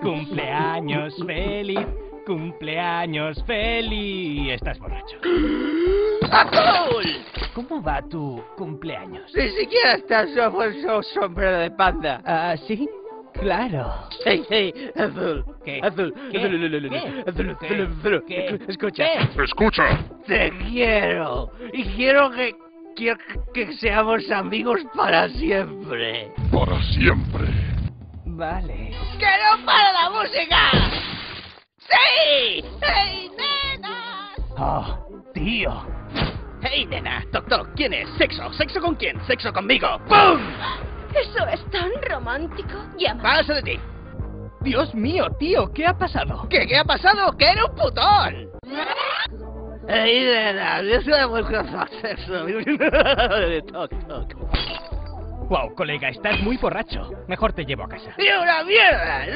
Cumpleaños feliz, cumpleaños feliz. Estás borracho. ¡Azul! ¿Cómo va tu cumpleaños? Ni siquiera estás bajo sombrero de panda. ¿Ah, sí? Claro. Hey, hey, Azul. ¿Qué? Azul. ¿Qué? Azul. ¿Qué? Azul. ¿Qué? Escucha. ¿Qué? Escucha. Te quiero. Y quiero que seamos amigos para siempre. Para siempre. Vale. ¡Que no para la música! ¡Sí! ¡Hey, nena! Oh, tío. ¡Hey, nena! Toc, toc. ¿Quién es? ¿Sexo? ¿Sexo con quién? ¡Sexo conmigo! ¡Pum! Eso es tan romántico. Llama. ¡Pasa de ti! Dios mío, tío, ¿qué ha pasado? ¿Qué ha pasado? ¡Que era un putón! ¡Hey, nena! Yo soy de vuelta sexo. Toc, toc. Wow, colega, estás muy borracho. Mejor te llevo a casa. ¡Y una mierda!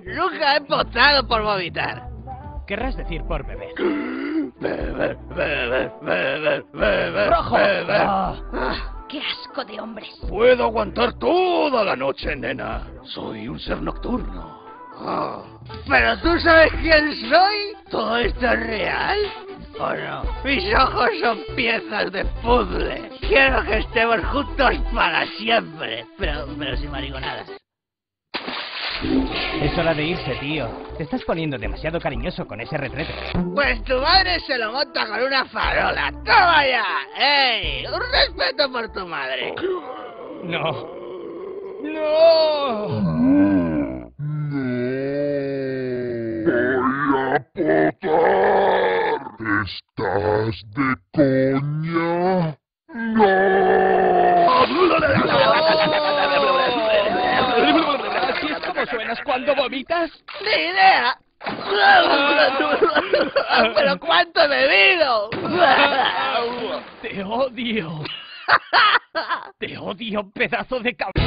Nunca he postado por vomitar. Querrás decir por beber. Beber. ¡Rojo! Beber. Oh, ¡qué asco de hombres! Puedo aguantar toda la noche, nena. Soy un ser nocturno. Oh. ¿Pero tú sabes quién soy? ¿Todo esto es real? ¿O no? Mis ojos son piezas de puzzle. Quiero que estemos juntos para siempre. Pero sin mariconadas. Es hora de irse, tío. Te estás poniendo demasiado cariñoso con ese retrete. Pues tu madre se lo monta con una farola. ¡Toma ya! ¡Ey! ¡Un respeto por tu madre! No. ¡No! ¡Voy a potar! ¿Estás de coña? ¡No! ¿Así es como suenas cuando vomitas? ¡Ni idea! ¡Pero cuánto he bebido! ¡Te odio! ¡Te odio, pedazo de cabrón!